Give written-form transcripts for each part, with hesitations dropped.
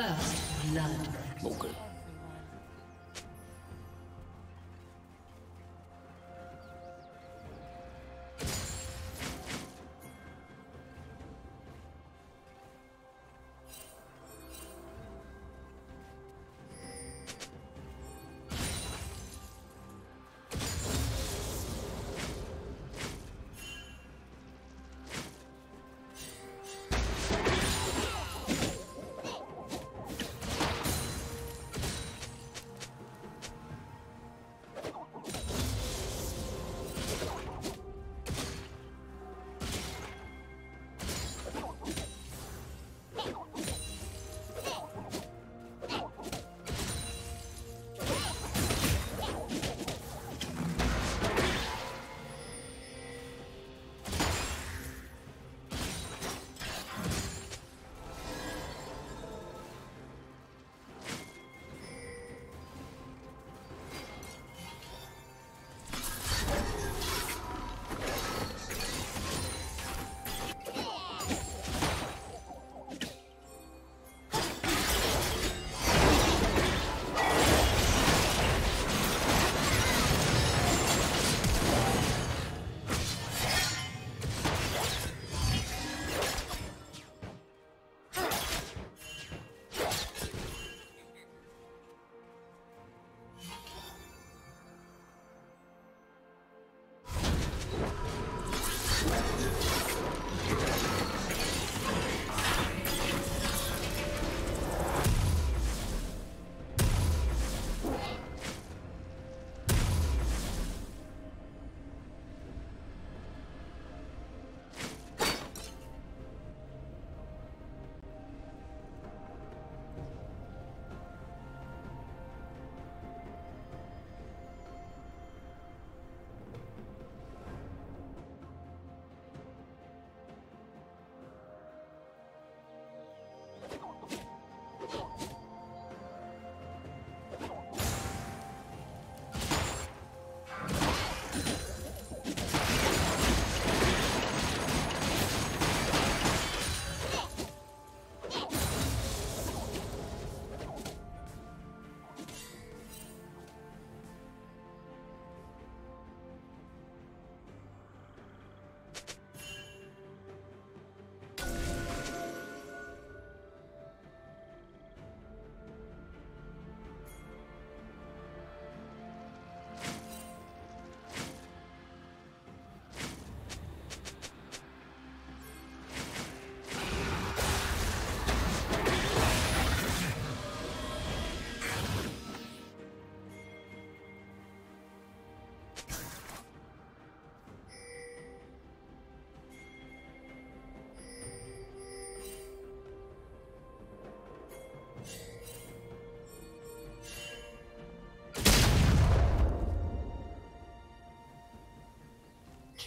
First blood. Okay.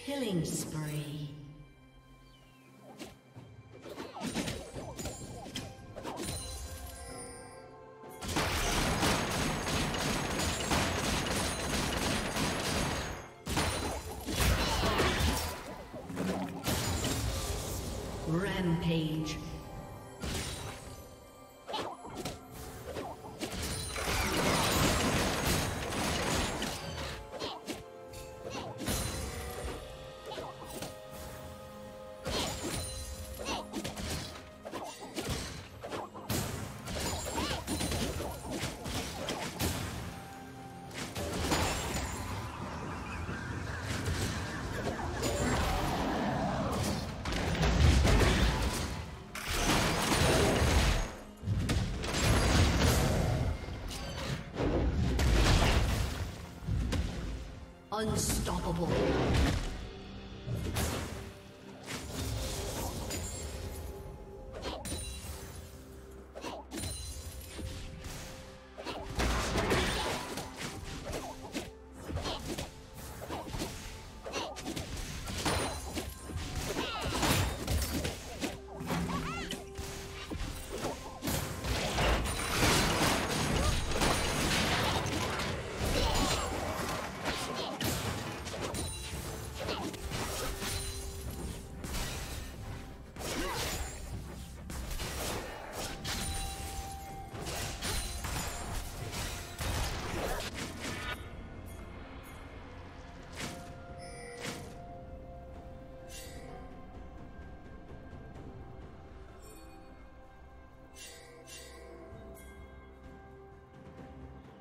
Killing spree. Rampage. Unstoppable.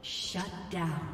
Shut down.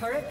Turret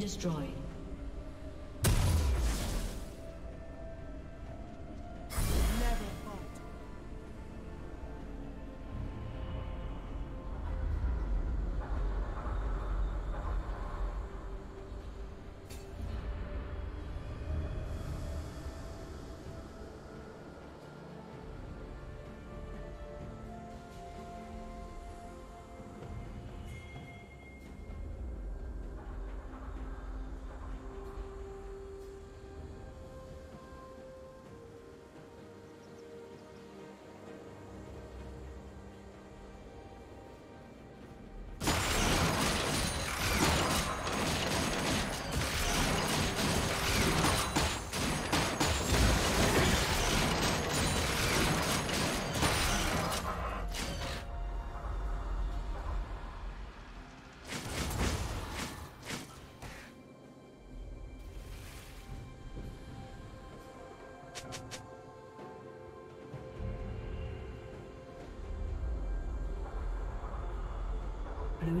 Destroyed. Blue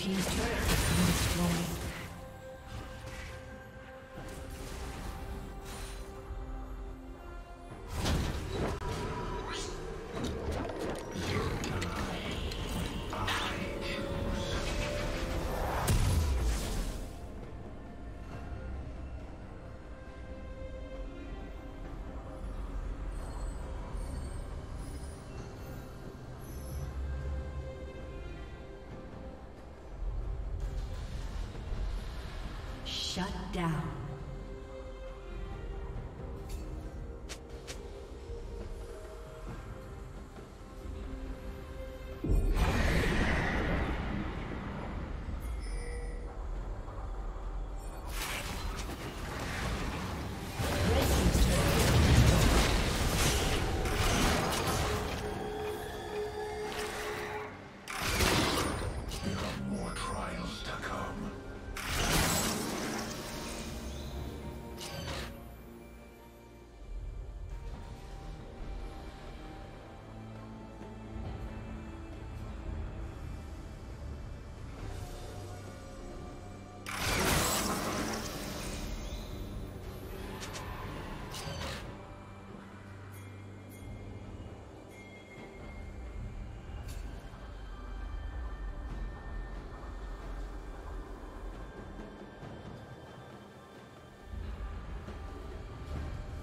Team's turret has been destroyed. Shut down.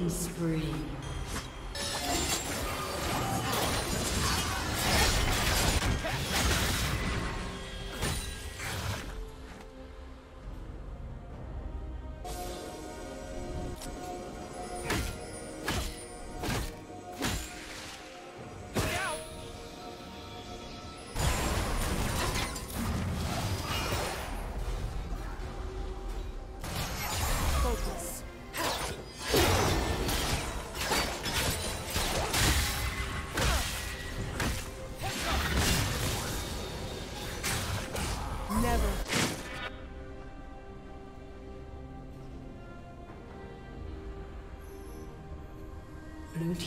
Killing spree. Blue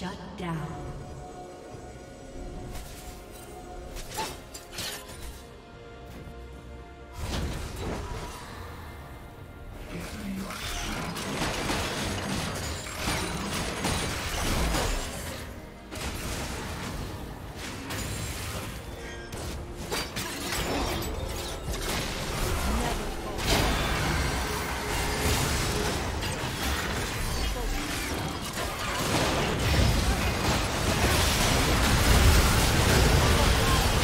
Shut down. Red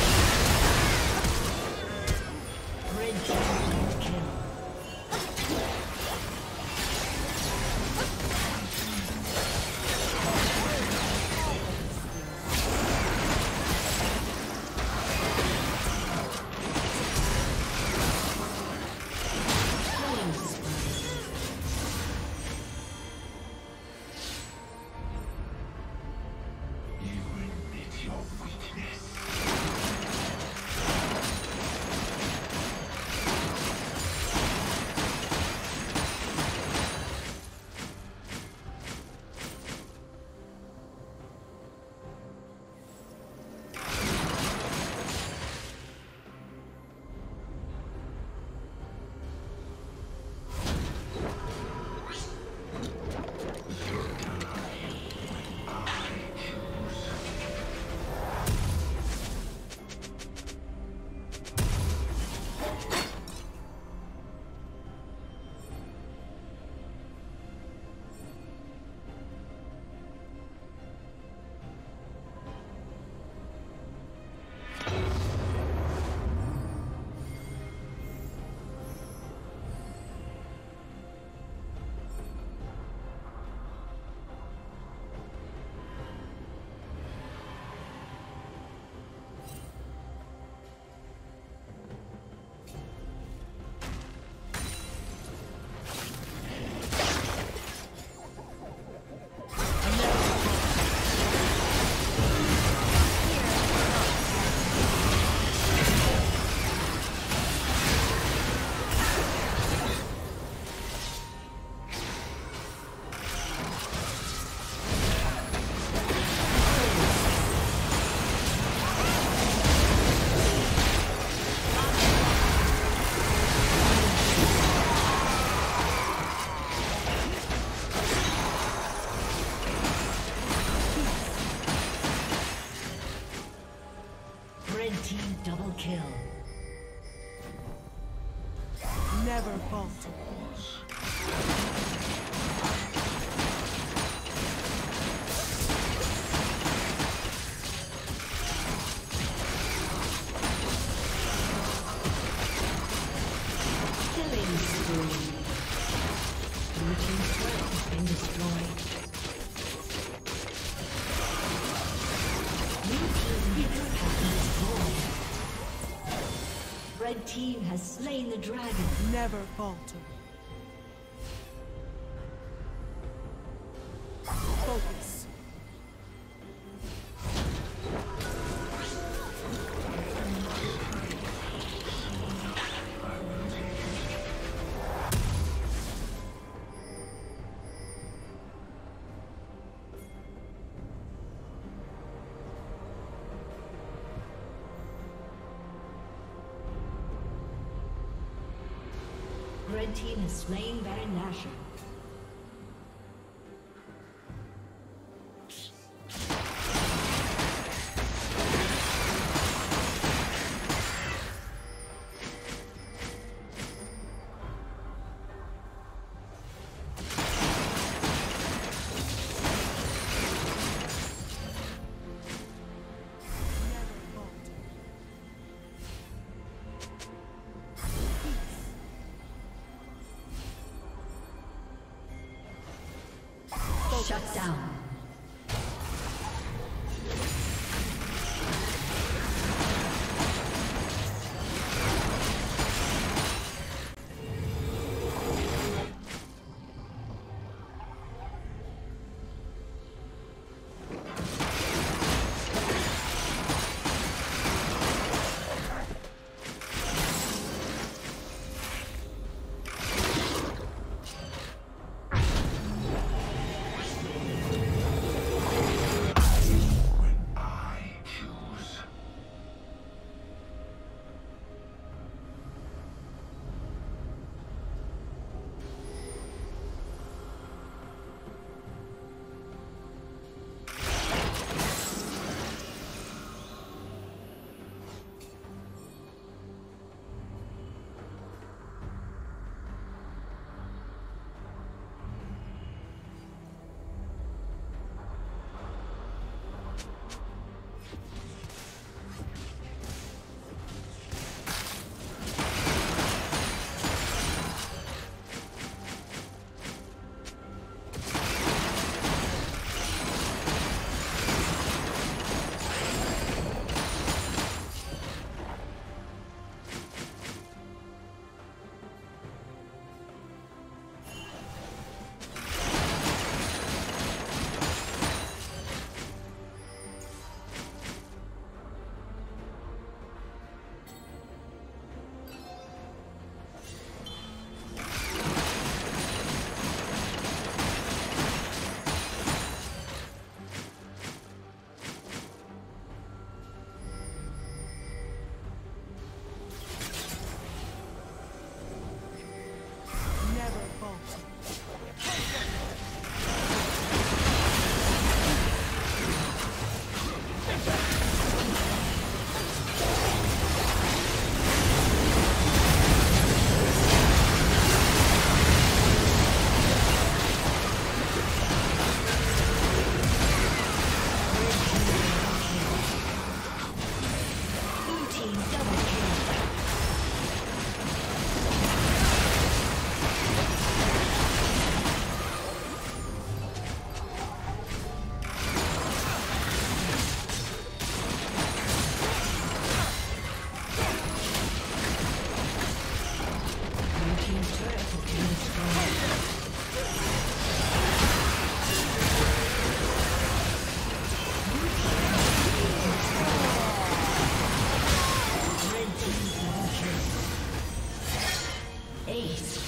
team has slain the dragon. Never falter. Red team is slain Baron Nashor. Shut down. Ace.